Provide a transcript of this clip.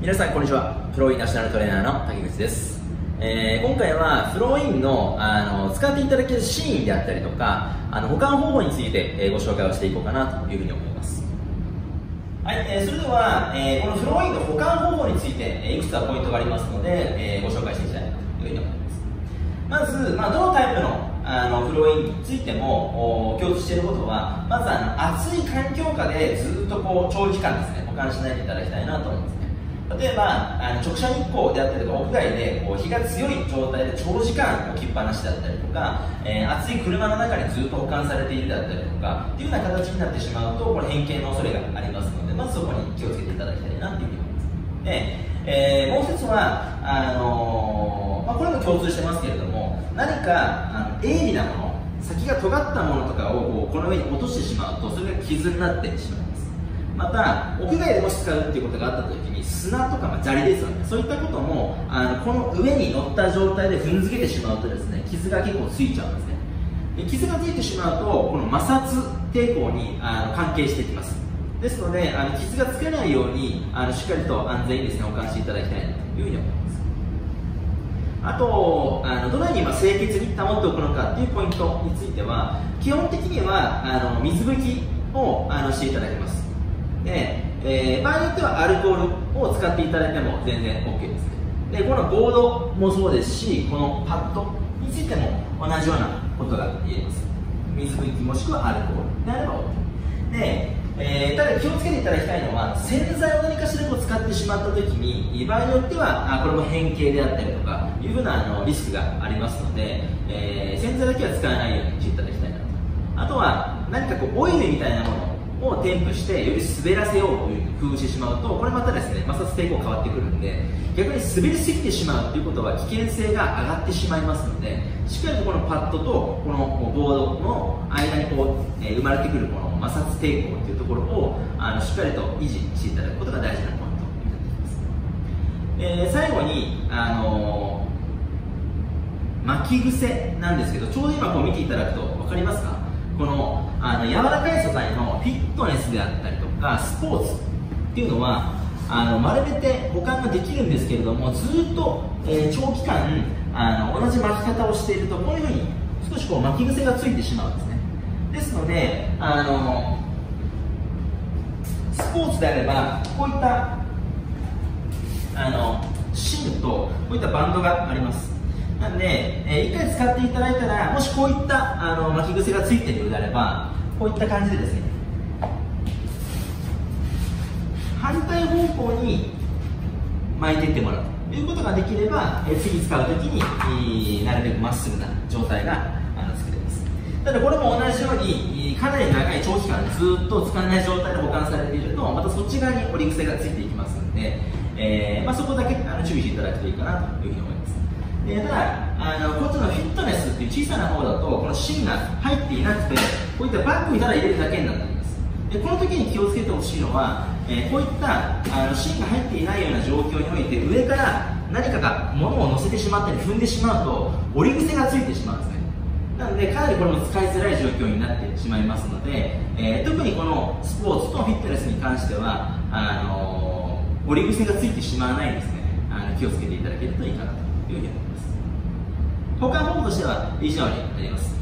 皆さんこんにちは。フローインナショナルトレーナーの滝口です。今回はフローインの使っていただけるシーンであったりとか保管方法について、ご紹介をしていこうかなというふうに思います。はい、それでは、このフローインの保管方法について、いくつかポイントがありますので、ご紹介していきたいなというふうに思います。まず、どのタイプのフローインについても共通していることは、まず暑い環境下でずっと長時間ですね、保管しないでいただきたいなと思います。例えば直射日光であったりとか屋外で日が強い状態で長時間置きっぱなしだったりとか、暑い車の中にずっと保管されているだったりとかっていうような形になってしまうと、これ変形の恐れがありますので、まずそこに気をつけていただきたいなというふうに思います。で、もう一つはこれも共通してますけれども、何か鋭利なもの、先が尖ったものとかをこの上に落としてしまうと、それが傷になってしまいます。また屋外でもし使うっていうことがあった時に、砂とか砂利ですよね、そういったこともこの上に乗った状態で踏んづけてしまうとですね、傷が結構ついちゃうんですね。で、傷がついてしまうとこの摩擦抵抗に関係してきます。ですので傷がつけないようにしっかりと安全にですね、保管していただきたいなというふうに思います。あとどのように清潔に保っておくのかっていうポイントについては、基本的には水拭きをしていただきます。で、場合によってはアルコールを使っていただいても全然 OK ですね。で、このボードもそうですし、このパッドについても同じようなことが言えます。水拭きもしくはアルコールであれば OK で、ただ気をつけていただきたいのは、洗剤を何かしらを使ってしまった時に、場合によってはこれも変形であったりとかいうふうなリスクがありますので、洗剤だけは使わないようにしていただきたいなと。あとは何かオイルみたいなものを添付してより滑らせようという工夫してしまうと、これまたですね、摩擦抵抗変わってくるんで、逆に滑りすぎてしまうということは危険性が上がってしまいますので、しっかりとこのパッドとこのボードの間に生まれてくるこの摩擦抵抗というところをしっかりと維持していただくことが大事なポイントになっています。最後に巻き癖なんですけど、ちょうど今見ていただくと分かりますか、この柔らかい素材のフィットネスであったりとかスポーツっていうのは丸めて保管ができるんですけれども、ずっと、長期間同じ巻き方をしていると、こういうふうに少し巻き癖がついてしまうんですね。ですのでスポーツであればこういった芯とこういったバンドがあります。なので、1回使っていただいたら、もしこういった巻き癖がついているのであれば、こういった感じでですね、反対方向に巻いていってもらうということができれば、次使うときになるべくまっすぐな状態が作れます。ただこれも同じようにかなり長い長期間ずっと使わない状態で保管されていると、またそっち側に折り癖がついていきますので、そこだけ注意していただくといいかなというふうに思います。ただこっちのフィットネスっていう小さな方だと、この芯が入っていなくて、こういったバッグにただ入れるだけになります。で、この時に気をつけてほしいのは、こういった芯が入っていないような状況において、上から何かが物を乗せてしまったり踏んでしまうと折り癖がついてしまうんですね。なのでかなりこれも使いづらい状況になってしまいますので、特にこのスポーツとフィットネスに関しては折り癖がついてしまわないですね、気をつけていただけるといいかなというふうに思います。保管方法としては以上になります。